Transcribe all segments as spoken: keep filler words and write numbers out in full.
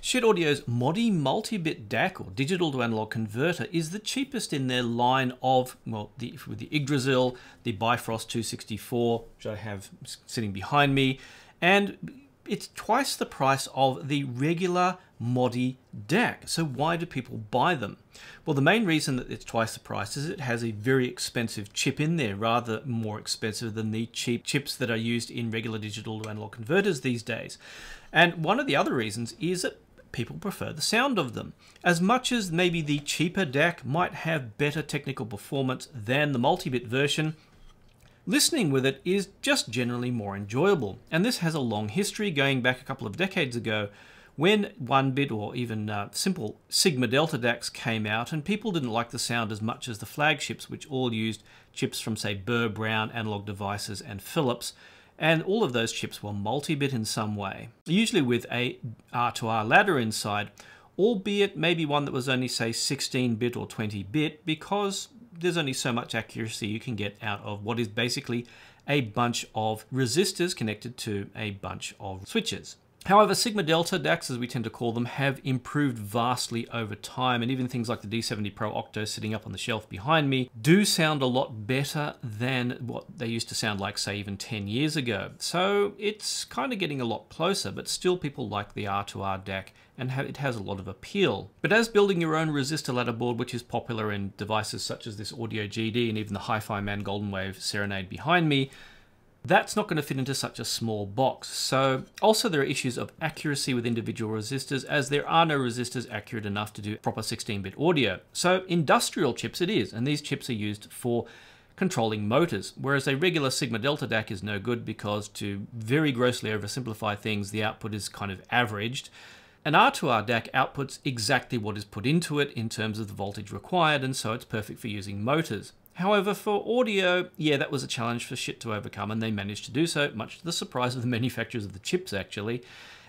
Schiit Audio's Modi Multibit D A C, or digital to analog converter, is the cheapest in their line of, well, the, with the Yggdrasil, the Bifrost two sixty-four, which I have sitting behind me, and it's twice the price of the regular Modi D A C. So why do people buy them? Well, the main reason that it's twice the price is it has a very expensive chip in there, rather more expensive than the cheap chips that are used in regular digital to analog converters these days. And one of the other reasons is that people prefer the sound of them. As much as maybe the cheaper D A C might have better technical performance than the multi-bit version, listening with it is just generally more enjoyable. And this has a long history going back a couple of decades ago when one-bit or even uh, simple Sigma Delta D A Cs came out, and people didn't like the sound as much as the flagships, which all used chips from, say, Burr-Brown, Analog Devices and Philips. And all of those chips were multi-bit in some way, usually with a R two R ladder inside, albeit maybe one that was only, say, sixteen bit or twenty bit, because there's only so much accuracy you can get out of what is basically a bunch of resistors connected to a bunch of switches. However, Sigma Delta D A Cs, as we tend to call them, have improved vastly over time, and even things like the D seventy Pro Octo sitting up on the shelf behind me do sound a lot better than what they used to sound like, say, even ten years ago. So it's kind of getting a lot closer, but still people like the R two R D A C, and it has a lot of appeal. But as building your own resistor ladder board, which is popular in devices such as this Audio G D and even the HiFiMan Golden Wave Serenade behind me, that's not going to fit into such a small box. So also there are issues of accuracy with individual resistors, as there are no resistors accurate enough to do proper sixteen bit audio. So industrial chips it is, and these chips are used for controlling motors, whereas a regular Sigma Delta D A C is no good because, to very grossly oversimplify things, the output is kind of averaged. An R two R D A C outputs exactly what is put into it in terms of the voltage required, and so it's perfect for using motors. However, for audio, yeah, that was a challenge for Schiit to overcome, and they managed to do so, much to the surprise of the manufacturers of the chips, actually.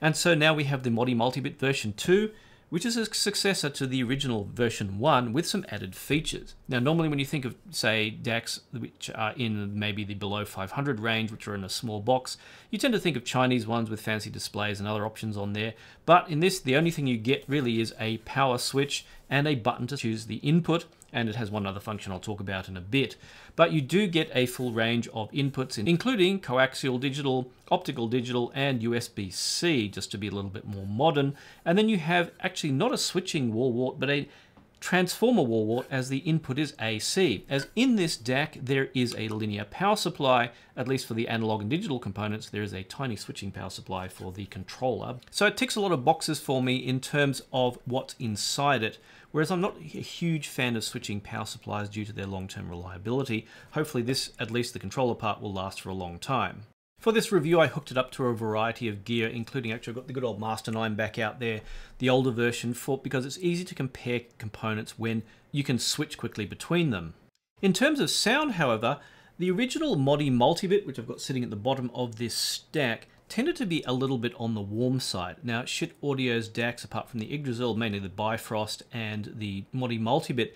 And so now we have the Modi Multibit version two, which is a successor to the original version one with some added features. Now, normally when you think of, say, D A Cs which are in maybe the below five hundred range, which are in a small box, you tend to think of Chinese ones with fancy displays and other options on there. But in this, the only thing you get really is a power switch and a button to choose the input, and it has one other function I'll talk about in a bit. But you do get a full range of inputs, including coaxial digital, optical digital, and U S B C, just to be a little bit more modern. And then you have actually not a switching wall wart, but a transformer wall wart, as the input is A C. As in this D A C, there is a linear power supply, at least for the analog and digital components. There is a tiny switching power supply for the controller. So it ticks a lot of boxes for me in terms of what's inside it, whereas I'm not a huge fan of switching power supplies due to their long-term reliability. Hopefully this, at least the controller part, will last for a long time. For this review, I hooked it up to a variety of gear, including, actually, I've got the good old Master nine back out there, the older version, for because it's easy to compare components when you can switch quickly between them. In terms of sound, however, the original Modi Multibit, which I've got sitting at the bottom of this stack, tended to be a little bit on the warm side. Now, Schiit Audio's D A Cs, apart from the Yggdrasil, mainly the Bifrost and the Modi Multibit,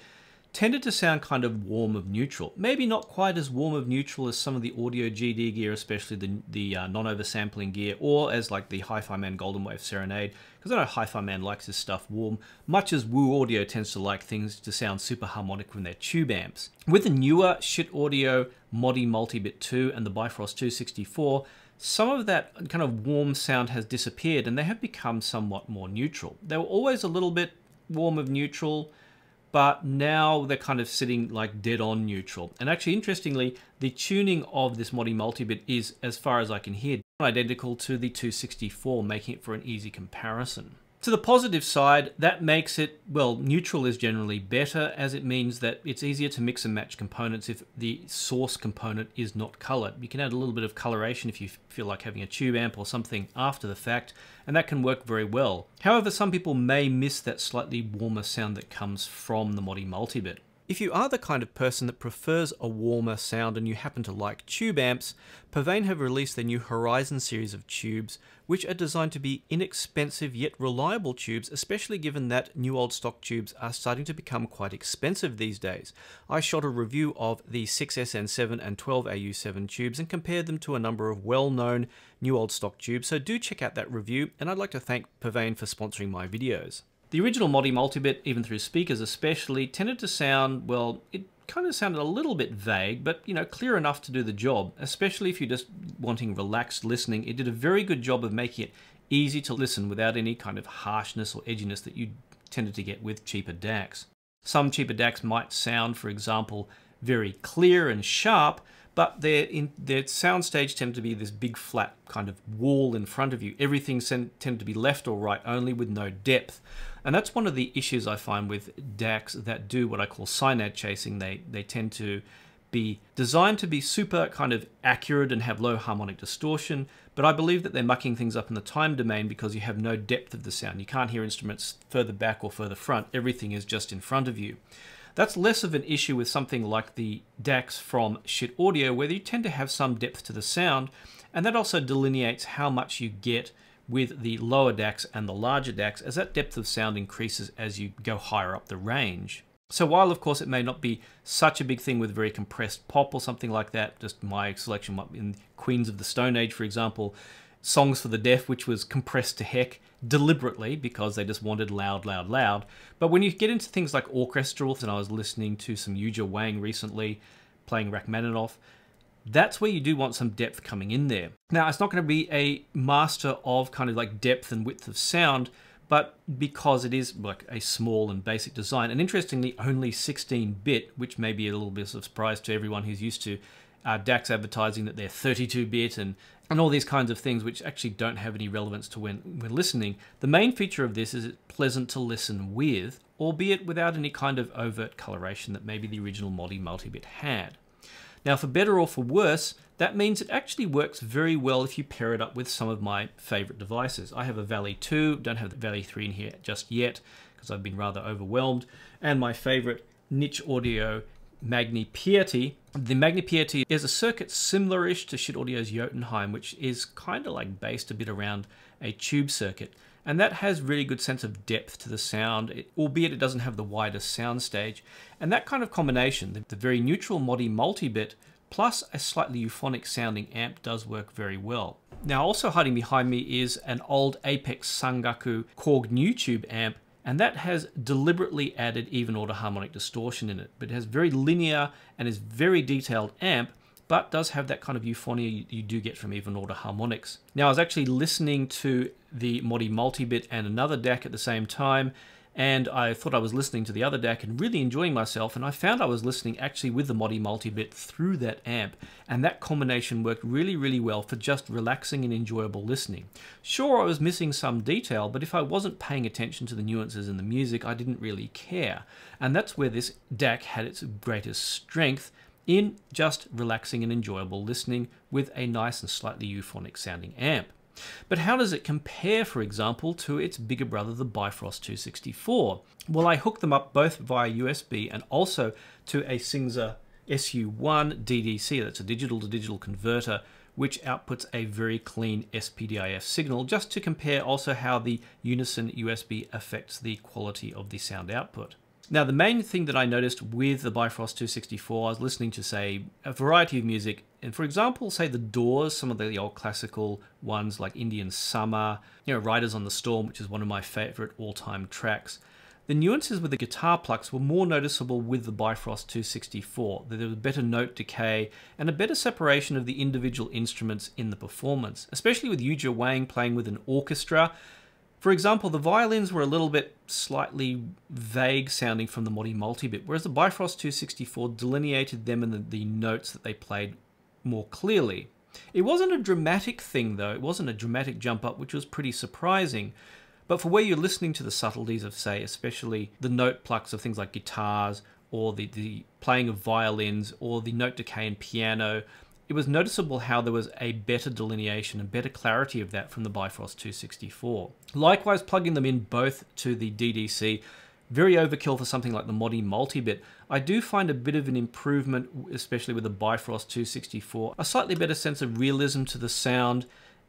tended to sound kind of warm of neutral. Maybe not quite as warm of neutral as some of the Audio G D gear, especially the, the uh, non-oversampling gear, or as like the HiFiMan Golden Wave Serenade, because I know HiFiMan likes his stuff warm, much as Woo Audio tends to like things to sound super harmonic from their tube amps. With the newer Schiit Audio Modi Multibit two and the Bifrost two sixty-four, some of that kind of warm sound has disappeared, and they have become somewhat more neutral. They were always a little bit warm of neutral, but now they're kind of sitting like dead on neutral. And actually, interestingly, the tuning of this Modi Multibit is, as far as I can hear, identical to the two sixty-four, making it for an easy comparison. To the positive side, that makes it, well, neutral is generally better, as it means that it's easier to mix and match components if the source component is not colored. You can add a little bit of coloration if you feel like having a tube amp or something after the fact, and that can work very well. However, some people may miss that slightly warmer sound that comes from the Modi Multibit. If you are the kind of person that prefers a warmer sound and you happen to like tube amps, Pervain have released their new Horizon series of tubes, which are designed to be inexpensive yet reliable tubes, especially given that new old stock tubes are starting to become quite expensive these days. I shot a review of the six S N seven and twelve A U seven tubes and compared them to a number of well-known new old stock tubes, so do check out that review, and I'd like to thank Pervain for sponsoring my videos. The original Modi Multibit, even through speakers especially, tended to sound, well, it kind of sounded a little bit vague, but, you know, clear enough to do the job, especially if you're just wanting relaxed listening. It did a very good job of making it easy to listen without any kind of harshness or edginess that you tended to get with cheaper D A Cs. Some cheaper D A Cs might sound, for example, very clear and sharp, but their, in, their soundstage tend to be this big flat kind of wall in front of you. Everything tend to be left or right only with no depth. And that's one of the issues I find with D A Cs that do what I call synad chasing. They, they tend to be designed to be super kind of accurate and have low harmonic distortion, but I believe that they're mucking things up in the time domain because you have no depth of the sound. You can't hear instruments further back or further front. Everything is just in front of you. That's less of an issue with something like the D A Cs from Schiit Audio, where you tend to have some depth to the sound, and that also delineates how much you get with the lower D A Cs and the larger D A Cs, as that depth of sound increases as you go higher up the range. So while, of course, it may not be such a big thing with very compressed pop or something like that, just my selection in Queens of the Stone Age, for example, Songs for the Deaf, which was compressed to heck deliberately because they just wanted loud, loud, loud. But when you get into things like orchestrals, and I was listening to some Yuja Wang recently playing Rachmaninoff, that's where you do want some depth coming in there. Now, it's not going to be a master of kind of like depth and width of sound, but because it is like a small and basic design, and interestingly only sixteen bit, which may be a little bit of a surprise to everyone who's used to Uh, D A Cs advertising that they're thirty-two bit and, and all these kinds of things which actually don't have any relevance to when we're listening. The main feature of this is it's pleasant to listen with, albeit without any kind of overt coloration that maybe the original Modi Multibit had. Now, for better or for worse, that means it actually works very well if you pair it up with some of my favorite devices. I have a Vali two, don't have the Vali three in here just yet because I've been rather overwhelmed, and my favorite niche audio Magni Piety. The Magni Piety is a circuit similar-ish to Schiit Audio's Jotunheim, which is kind of like based a bit around a tube circuit. And that has really good sense of depth to the sound, it, albeit it doesn't have the widest sound stage. And that kind of combination, the, the very neutral Modi Multibit plus a slightly euphonic sounding amp, does work very well. Now, also hiding behind me is an old Apex Sangaku Korg new tube amp, and that has deliberately added even order harmonic distortion in it, but it has very linear and is very detailed amp, but does have that kind of euphonia you, you do get from even order harmonics. Now, I was actually listening to the Modi Multibit and another D A C at the same time, and I thought I was listening to the other D A C and really enjoying myself, and I found I was listening actually with the Modi Multibit through that amp, and that combination worked really, really well for just relaxing and enjoyable listening. Sure, I was missing some detail, but if I wasn't paying attention to the nuances in the music, I didn't really care. And that's where this D A C had its greatest strength, in just relaxing and enjoyable listening with a nice and slightly euphonic sounding amp. But how does it compare, for example, to its bigger brother, the Bifrost two sixty-four? Well, I hooked them up both via U S B and also to a Singsa S U one D D C, that's a digital-to-digital converter, which outputs a very clean S P D I F signal, just to compare also how the Unison U S B affects the quality of the sound output. Now, the main thing that I noticed with the Bifrost two sixty-four, I was listening to, say, a variety of music, and for example, say The Doors, some of the old classical ones like Indian Summer, you know, Riders on the Storm, which is one of my favorite all-time tracks. The nuances with the guitar plucks were more noticeable with the Bifrost two sixty-four. There was better note decay and a better separation of the individual instruments in the performance, especially with Yuja Wang playing with an orchestra. For example, the violins were a little bit slightly vague sounding from the Modi Multibit, whereas the Bifrost two sixty-four delineated them and the, the notes that they played more clearly. It wasn't a dramatic thing though, it wasn't a dramatic jump up, which was pretty surprising. But for where you're listening to the subtleties of, say, especially the note plucks of things like guitars, or the, the playing of violins, or the note decay in piano, it was noticeable how there was a better delineation and better clarity of that from the Bifrost two sixty-four. Likewise, plugging them in both to the D D C Very overkill for something like the Modi Multibit. I do find a bit of an improvement, especially with the Bifrost two sixty-four, a slightly better sense of realism to the sound.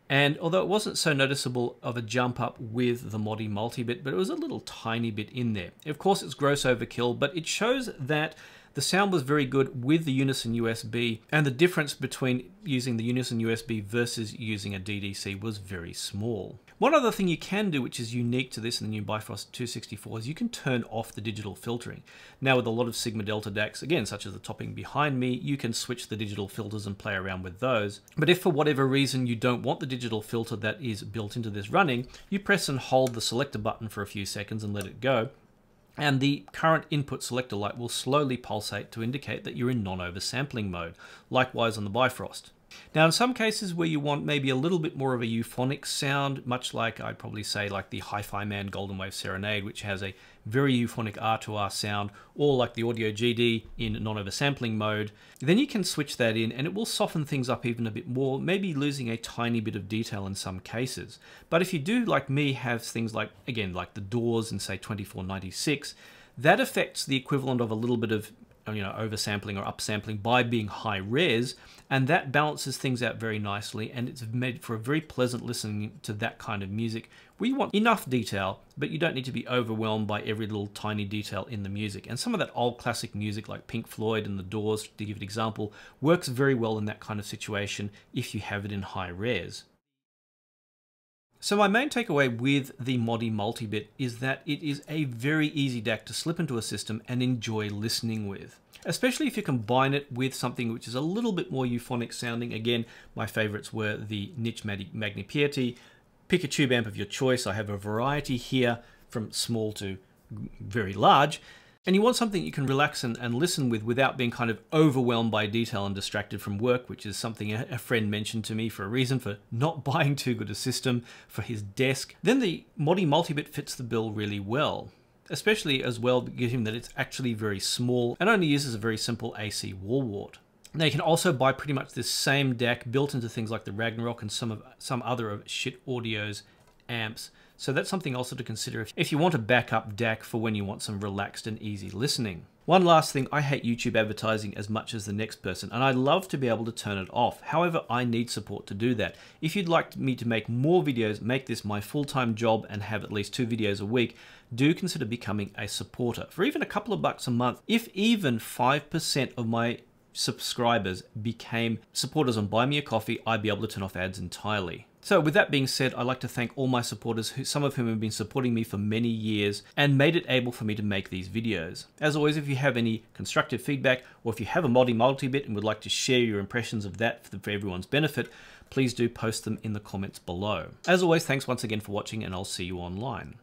And although it wasn't so noticeable of a jump up with the Modi Multibit, but it was a little tiny bit in there. Of course, it's gross overkill, but it shows that the sound was very good with the Unison U S B, and the difference between using the Unison U S B versus using a D D C was very small. One other thing you can do, which is unique to this and the new Bifrost two sixty-four, is you can turn off the digital filtering. Now with a lot of Sigma Delta D A Cs, again, such as the topping behind me, you can switch the digital filters and play around with those. But if for whatever reason you don't want the digital filter that is built into this running, you press and hold the selector button for a few seconds and let it go. And the current input selector light will slowly pulsate to indicate that you're in non-oversampling mode, likewise on the Bifrost. Now in some cases where you want maybe a little bit more of a euphonic sound, much like I'd probably say like the HiFiMan Golden Wave Serenade, which has a very euphonic R two R sound, or like the Audio G D in non-oversampling mode, then you can switch that in and it will soften things up even a bit more, maybe losing a tiny bit of detail in some cases. But if you do, like me, have things like, again, like The Doors in say twenty-four ninety-six, that affects the equivalent of a little bit of, you know, oversampling or upsampling by being high res, and that balances things out very nicely, and it's made for a very pleasant listening to that kind of music where you want enough detail, but you don't need to be overwhelmed by every little tiny detail in the music. And some of that old classic music like Pink Floyd and The Doors, to give an example, works very well in that kind of situation if you have it in high res. So my main takeaway with the Modi Multibit is that it is a very easy D A C to slip into a system and enjoy listening with, especially if you combine it with something which is a little bit more euphonic sounding. Again, my favorites were the niche Magni Piety. Pick a tube amp of your choice. I have a variety here from small to very large. And you want something you can relax and, and listen with without being kind of overwhelmed by detail and distracted from work, which is something a, a friend mentioned to me for a reason for not buying too good a system for his desk. Then the Modi Multibit fits the bill really well, especially as well given that it's actually very small and only uses a very simple A C wall wart. Now you can also buy pretty much this same D A C built into things like the Ragnarok and some of some other of Schiit Audio's amps. So that's something also to consider if you want a backup D A C for when you want some relaxed and easy listening. One last thing, I hate YouTube advertising as much as the next person, and I'd love to be able to turn it off. However, I need support to do that. If you'd like me to make more videos, make this my full-time job and have at least two videos a week, do consider becoming a supporter. For even a couple of bucks a month, if even five percent of my subscribers became supporters on Buy Me a Coffee, I'd be able to turn off ads entirely. So with that being said, I'd like to thank all my supporters, who, some of whom have been supporting me for many years and made it able for me to make these videos. As always, if you have any constructive feedback, or if you have a Modi Multibit and would like to share your impressions of that for, the, for everyone's benefit, please do post them in the comments below. As always, thanks once again for watching, and I'll see you online.